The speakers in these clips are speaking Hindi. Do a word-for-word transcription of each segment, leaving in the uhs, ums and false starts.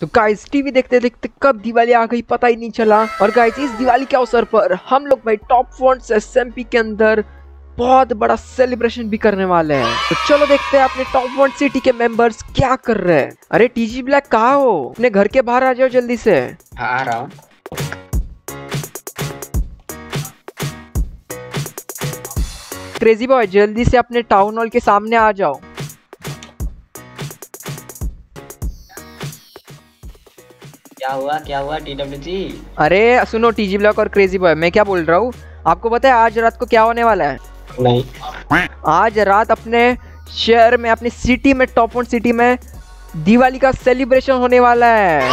तो गाइस टीवी देखते देखते कब दिवाली आ गई पता ही नहीं चला। और गाइस इस दिवाली के अवसर पर हम लोग भाई टॉपवॉन्ट्स एसएमबी के अंदर बहुत बड़ा सेलिब्रेशन भी करने वाले हैं। तो चलो देखते हैं अपने टॉपवॉन्ट्स सिटी के मेंबर्स क्या कर रहे हैं। अरे टीजी ब्लैक कहाँ हो? अपने घर के बाहर आ जाओ जल्दी से। आ रहा हूँ। क्रेजी बॉय जल्दी से अपने टाउन हॉल के सामने आ जाओ। क्या हुआ क्या हुआ टीडब्ल्यूजी? अरे सुनो टीजी ब्लॉक और क्रेजी बॉय, मैं क्या बोल रहा हूँ आपको पता है आज रात को क्या होने वाला है? नहीं। आज रात अपने शहर में अपनी सिटी में टॉपवॉन्ट्स सिटी में दिवाली का सेलिब्रेशन होने वाला है।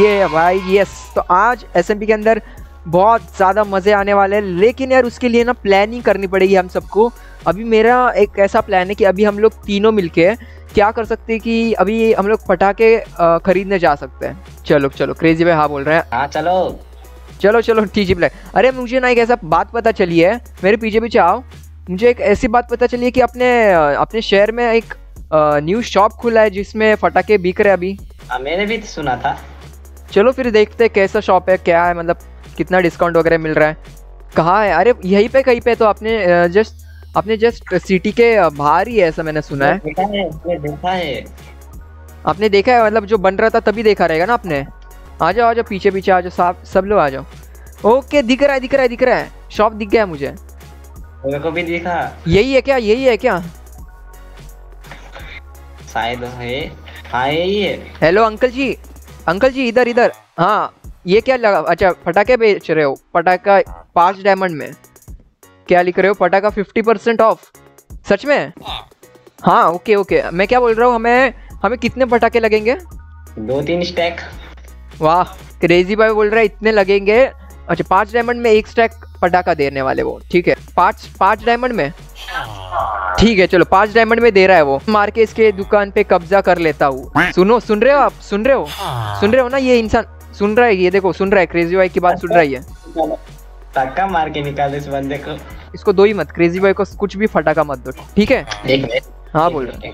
ये भाई यस, तो आज एसएमबी के अंदर बहुत ज़्यादा मज़े आने वाले हैं। लेकिन यार उसके लिए ना प्लानिंग करनी पड़ेगी हम सबको। अभी मेरा एक ऐसा प्लान है कि अभी हम लोग तीनों मिलके क्या कर सकते हैं कि अभी हम लोग पटाखे खरीदने जा सकते हैं। चलो चलो क्रेजी भाई हाँ बोल रहे हैं। हाँ चलो चलो चलो टीजी ब्लैक। अरे मुझे ना एक ऐसा बात पता चली है, मेरे पीछे पीछे आओ। मुझे एक ऐसी बात पता चली है कि अपने अपने शहर में एक न्यू शॉप खुला है जिसमें फटाखे बिक रहे अभी। आ, मैंने भी सुना था। चलो फिर देखते कैसा शॉप है, क्या है, मतलब कितना डिस्काउंट वगैरह मिल रहा है, कहाँ है। अरे यहीं पे कहीं पे, तो आपने जस्ट आपने जस्ट सिटी के बाहर ही है ऐसा मैंने सुना है। देखा है, देखा है। आपने देखा है, मतलब जो बन रहा था तभी देखा रहेगा ना आपने। आ जाओ आ जाओ पीछे पीछे आ जाओ, साफ सब लोग आ जाओ। ओके दिख रहा है दिख रहा है दिख रहा है, शॉप दिख गया मुझे। मेरे को भी दिखा। यही है क्या यही है क्या? शायद है। हाँ यही है। हेलो अंकल जी, अंकल जी इधर इधर। हाँ ये क्या लगा? अच्छा पटाखे बेच रहे हो? पटाखा पाँच डायमंड में क्या लिख रहे हो? पटाखा फिफ्टी परसेंट ऑफ? सच में? हाँ ओके ओके। मैं क्या बोल रहा हूँ, हमें हमें कितने पटाखे लगेंगे? दो तीन स्टैक। वाह क्रेजी भाई बोल रहा है इतने लगेंगे। अच्छा पाँच डायमंड में एक स्टैक पटाखा देने वाले वो, ठीक है? पाँच पाँच डायमंड में, ठीक है चलो पाँच डायमंड में दे रहा है वो। मार के इसके दुकान पे कब्जा कर लेता हूँ। सुनो सुन रहे हो आप, सुन रहे हो सुन रहे हो ना? ये इंसान सुन रहा है, ये देखो सुन रहा है, क्रेजी भाई की बात सुन रही है। फटाका मार के निकाल इस बंदे को। इसको दो ही मत, क्रेजी बॉय को कुछ भी फटाका मत दो, ठीक है? हाँ बोल रहा।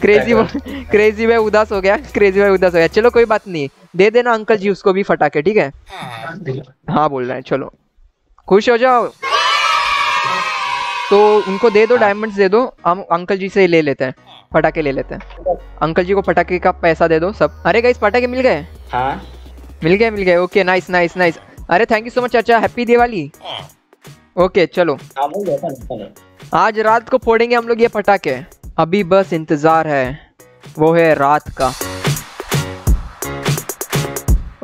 क्रेजी बॉय क्रेजी बॉय उदास हो गया, क्रेजी बॉय उदास हो गया। चलो कोई बात नहीं, दे देना अंकल जी उसको भी फटाके, ठीक है? हाँ बोल रहा है। चलो खुश हो जाओ, तो उनको दे दो, डायमंड्स दे दो। हम अंकल जी से ले लेते हैं फटाके, ले लेते हैं। अंकल जी को फटाके का पैसा दे दो सब। अरे गाइस फटाके मिल गए? हाँ मिल गए मिल गए। Okay nice nice nice. अरे थैंक यू सो मच चाचा, हैप्पी दिवाली। ओके चलो आज रात को फोड़ेंगे हम लोग ये पटाखे। अभी बस इंतजार है, वो है रात का।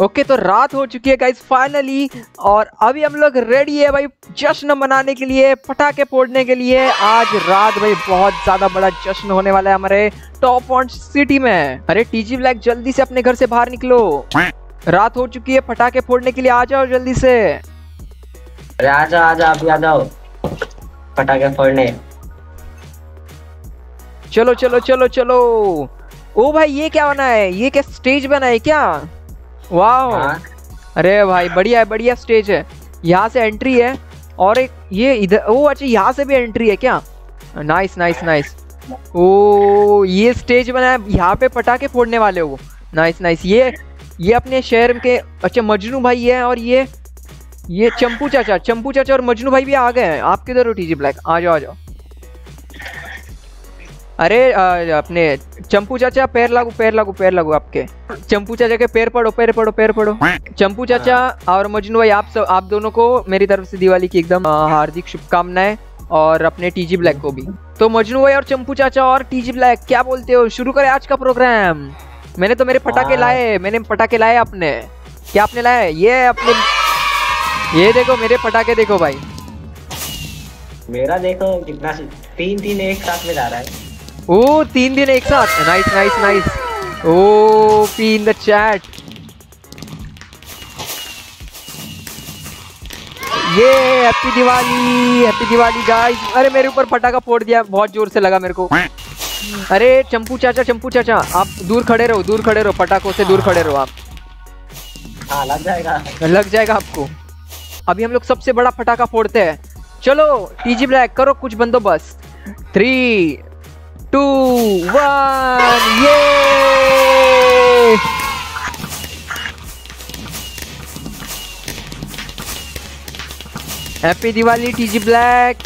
ओके तो रात हो चुकी है गाइस फाइनली, और अभी हम लोग रेडी है भाई जश्न मनाने के लिए, पटाखे फोड़ने के लिए। आज रात भाई बहुत ज़्यादा बड़ा जश्न होने वाला है हमारे टॉपवॉन्ट्स सिटी में। अरे टीजी ब्लैक जल्दी से अपने घर से बाहर निकलो, रात हो चुकी है, पटाखे फोड़ने के लिए आ जाओ जल्दी से। अरे आ जाओ आ जाओ आ जाओ पटाखे फोड़ने। चलो चलो चलो चलो। ओ भाई ये क्या बना है? ये क्या स्टेज बना है क्या? वाह अरे भाई बढ़िया है, बढ़िया स्टेज है। यहाँ से एंट्री है और एक ये इधर। ओ अच्छा यहाँ से भी एंट्री है क्या? Nice nice nice. ओ ये स्टेज बना है, यहाँ पे पटाखे फोड़ने वाले हो। Nice nice. ये ये अपने शहर के अच्छा मजनू भाई है, और ये ये चंपू चाचा। चंपू चाचा और मजनू भाई भी आ गए हैं। आप किधर हो टीजी ब्लैक? आ जाओ आ जाओ। अरे आ, अपने चंपू चाचा पैर लागू पैर लागू पैर लागू आपके। चंपू चाचा के पैर पड़ो पैर पड़ो पैर पड़ो। चंपू चाचा और मजनू भाई आप सब, आप दोनों को मेरी तरफ से दिवाली की एकदम हार्दिक शुभकामनाएं, और अपने टीजी ब्लैक को भी। तो मजनू भाई और चंपू चाचा और टीजी ब्लैक क्या बोलते हो, शुरू करें आज का प्रोग्राम? मैंने तो मेरे पटाखे लाए, मैंने पटाखे लाए। आपने क्या आपने लाए? ये अपने ये देखो मेरे पटाखे देखो भाई। मेरा देखो कितना, तीन तीन एक साथ में जा रहा है। ओ तीन दिन एक साथ, nice nice nice. O P in the chat. ये happy Diwali happy Diwali guys. अरे मेरे ऊपर पटाखा फोड़ दिया, बहुत जोर से लगा मेरे को। अरे चंपू चाचा चंपू चाचा आप दूर खड़े रहो, दूर खड़े रहो, पटाखों से दूर खड़े रहो आप। हाँ लग जाएगा लग जाएगा आपको। अभी हम लोग सबसे बड़ा पटाखा फोड़ते हैं। चलो टीजी ब्लैक करो कुछ बंदोबस्त। थ्री टू वन ये हैप्पी दिवाली टीजी ब्लैक।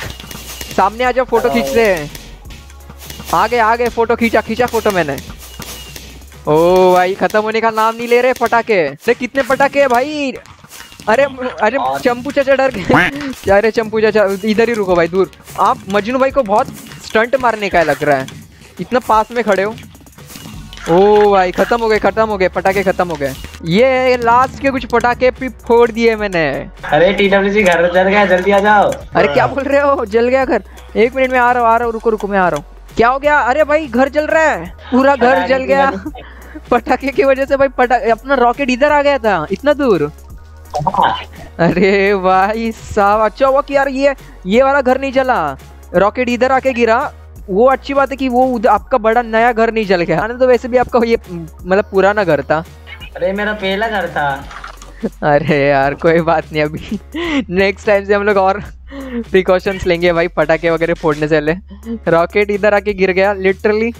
सामने आ जाओ, फोटो खींचते हैं। आगे आगे फोटो खींचा खींचा फोटो मैंने। ओ भाई खत्म होने का नाम नहीं ले रहे पटाखे। अरे कितने पटाखे है भाई। अरे अरे चंपू चाचा डर गए। अरे चंपू चाचा इधर ही रुको भाई, दूर। आप मजनू भाई को बहुत स्टंट मारने का लग रहा है, इतना पास में खड़े हो। ओ भाई खत्म हो गए, खत्म हो गए पटाखे, खत्म हो गए। ये लास्ट के कुछ पटाखे भी फोड़ दिए मैंने। अरे टीडब्ल्यूसी घर जल गया, जल्दी आ जाओ। अरे क्या बोल रहे हो, जल गया घर। एक मिनट में आ रहा हूँ, आ रहा हूँ, रुको रुको मैं आ रहा हूँ। क्या हो गया? अरे भाई घर जल रहा है, पूरा घर जल गया पटाखे की वजह से भाई। पटाखे अपना रॉकेट इधर आ गया था इतना दूर। अरे भाई साहब अच्छा हुआ कि यार ये ये वाला घर नहीं जला, रॉकेट इधर आके गिरा। वो अच्छी बात है कि वो आपका बड़ा नया घर नहीं जल गया, तो वैसे भी आपका ये मतलब पुराना घर था। अरे मेरा पहला घर था। अरे यार कोई बात नहीं, अभी नेक्स्ट टाइम से हम लोग और प्रिकॉशंस लेंगे भाई पटाखे वगैरह फोड़ने से पहले। रॉकेट इधर आके गिर गया लिटरली।